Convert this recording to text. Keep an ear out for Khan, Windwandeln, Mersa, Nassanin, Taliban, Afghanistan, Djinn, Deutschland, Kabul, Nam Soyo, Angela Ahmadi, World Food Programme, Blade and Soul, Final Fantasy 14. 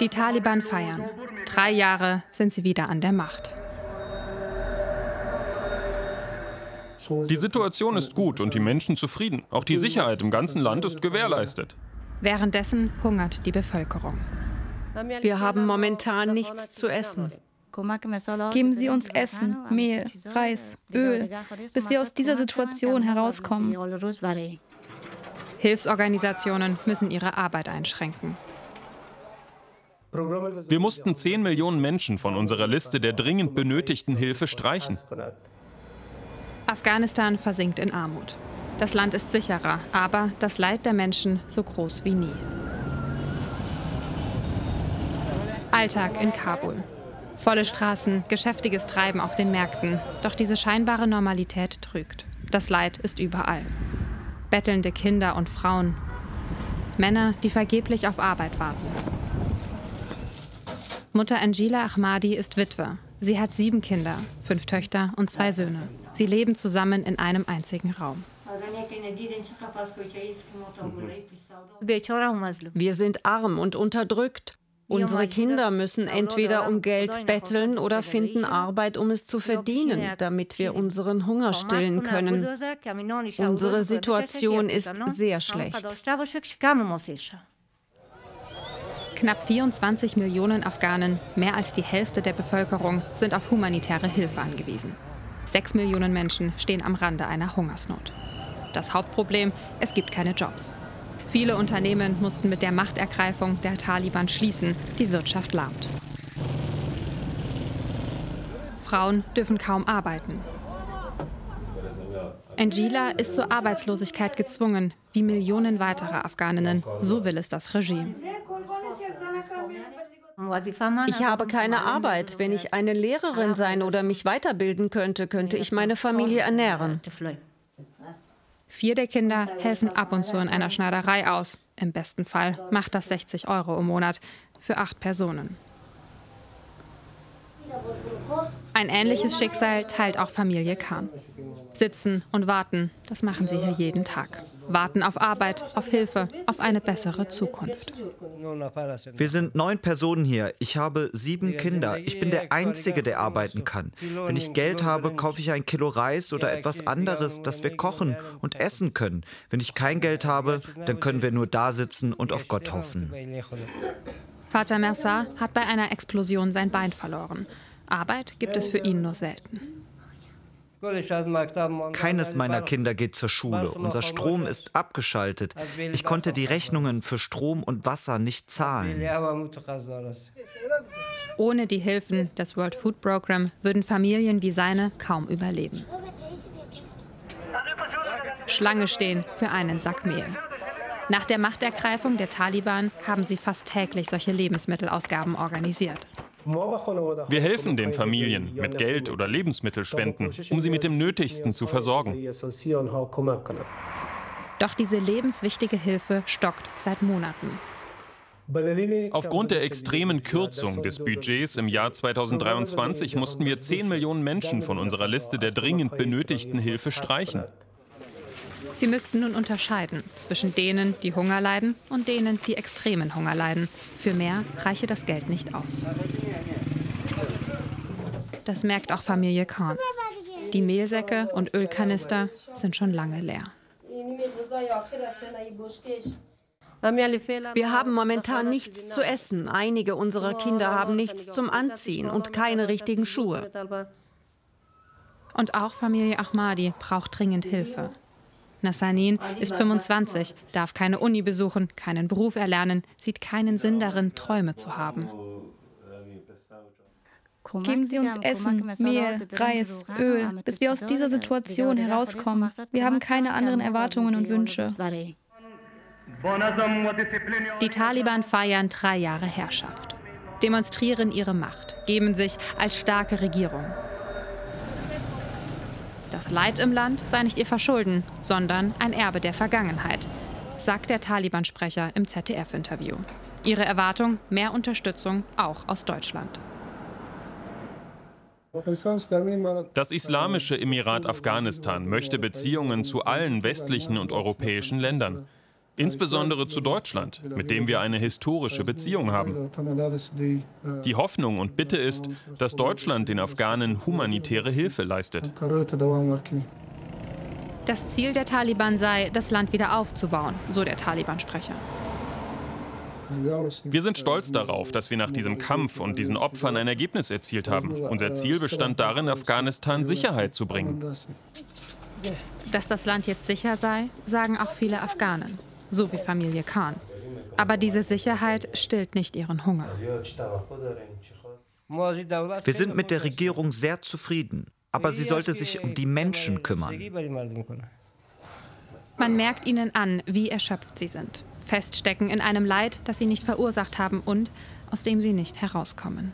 Die Taliban feiern. 3 Jahre sind sie wieder an der Macht. Die Situation ist gut und die Menschen zufrieden. Auch die Sicherheit im ganzen Land ist gewährleistet. Währenddessen hungert die Bevölkerung. Wir haben momentan nichts zu essen. Geben Sie uns Essen, Mehl, Reis, Öl, bis wir aus dieser Situation herauskommen. Hilfsorganisationen müssen ihre Arbeit einschränken. Wir mussten 10 Millionen Menschen von unserer Liste der dringend benötigten Hilfe streichen. Afghanistan versinkt in Armut. Das Land ist sicherer, aber das Leid der Menschen so groß wie nie. Alltag in Kabul. Volle Straßen, geschäftiges Treiben auf den Märkten. Doch diese scheinbare Normalität trügt. Das Leid ist überall. Bettelnde Kinder und Frauen. Männer, die vergeblich auf Arbeit warten. Mutter Angela Ahmadi ist Witwe. Sie hat 7 Kinder, 5 Töchter und 2 Söhne. Sie leben zusammen in einem einzigen Raum. Wir sind arm und unterdrückt. Unsere Kinder müssen entweder um Geld betteln oder finden Arbeit, um es zu verdienen, damit wir unseren Hunger stillen können. Unsere Situation ist sehr schlecht. Knapp 24 Millionen Afghanen, mehr als die Hälfte der Bevölkerung, sind auf humanitäre Hilfe angewiesen. 6 Millionen Menschen stehen am Rande einer Hungersnot. Das Hauptproblem: es gibt keine Jobs. Viele Unternehmen mussten mit der Machtergreifung der Taliban schließen. Die Wirtschaft lahmt. Frauen dürfen kaum arbeiten. Angela ist zur Arbeitslosigkeit gezwungen, wie Millionen weiterer Afghaninnen. So will es das Regime. Ich habe keine Arbeit. Wenn ich eine Lehrerin sein oder mich weiterbilden könnte, könnte ich meine Familie ernähren. 4 der Kinder helfen ab und zu in einer Schneiderei aus. Im besten Fall macht das 60 € im Monat für 8 Personen. Ein ähnliches Schicksal teilt auch Familie Khan. Sitzen und warten, das machen sie hier jeden Tag. Warten auf Arbeit, auf Hilfe, auf eine bessere Zukunft. Wir sind 9 Personen hier. Ich habe 7 Kinder. Ich bin der Einzige, der arbeiten kann. Wenn ich Geld habe, kaufe ich ein Kilo Reis oder etwas anderes, das wir kochen und essen können. Wenn ich kein Geld habe, dann können wir nur da sitzen und auf Gott hoffen. Vater Mersa hat bei einer Explosion sein Bein verloren. Arbeit gibt es für ihn nur selten. Keines meiner Kinder geht zur Schule. Unser Strom ist abgeschaltet. Ich konnte die Rechnungen für Strom und Wasser nicht zahlen. Ohne die Hilfen des World Food Programme würden Familien wie seine kaum überleben. Schlange stehen für einen Sack Mehl. Nach der Machtergreifung der Taliban haben sie fast täglich solche Lebensmittelausgaben organisiert. Wir helfen den Familien mit Geld oder Lebensmittelspenden, um sie mit dem Nötigsten zu versorgen. Doch diese lebenswichtige Hilfe stockt seit Monaten. Aufgrund der extremen Kürzung des Budgets im Jahr 2023 mussten wir 10 Millionen Menschen von unserer Liste der dringend benötigten Hilfe streichen. Sie müssten nun unterscheiden zwischen denen, die Hunger leiden, und denen, die extremen Hunger leiden. Für mehr reiche das Geld nicht aus. Das merkt auch Familie Khan. Die Mehlsäcke und Ölkanister sind schon lange leer. Wir haben momentan nichts zu essen. Einige unserer Kinder haben nichts zum Anziehen und keine richtigen Schuhe. Und auch Familie Ahmadi braucht dringend Hilfe. Nassanin ist 25, darf keine Uni besuchen, keinen Beruf erlernen, sieht keinen Sinn darin, Träume zu haben. Geben Sie uns Essen, Mehl, Reis, Öl, bis wir aus dieser Situation herauskommen. Wir haben keine anderen Erwartungen und Wünsche. Die Taliban feiern 3 Jahre Herrschaft, demonstrieren ihre Macht, geben sich als starke Regierung. Das Leid im Land sei nicht ihr Verschulden, sondern ein Erbe der Vergangenheit, sagt der Taliban-Sprecher im ZDF-Interview. Ihre Erwartung: mehr Unterstützung, auch aus Deutschland. Das islamische Emirat Afghanistan möchte Beziehungen zu allen westlichen und europäischen Ländern. insbesondere zu Deutschland, mit dem wir eine historische Beziehung haben. Die Hoffnung und Bitte ist, dass Deutschland den Afghanen humanitäre Hilfe leistet. Das Ziel der Taliban sei, das Land wieder aufzubauen, so der Taliban-Sprecher. Wir sind stolz darauf, dass wir nach diesem Kampf und diesen Opfern ein Ergebnis erzielt haben. Unser Ziel bestand darin, Afghanistan Sicherheit zu bringen. Dass das Land jetzt sicher sei, sagen auch viele Afghanen, so wie Familie Khan. Aber diese Sicherheit stillt nicht ihren Hunger. Wir sind mit der Regierung sehr zufrieden, aber sie sollte sich um die Menschen kümmern. Man merkt ihnen an, wie erschöpft sie sind. Feststecken in einem Leid, das sie nicht verursacht haben und aus dem sie nicht herauskommen.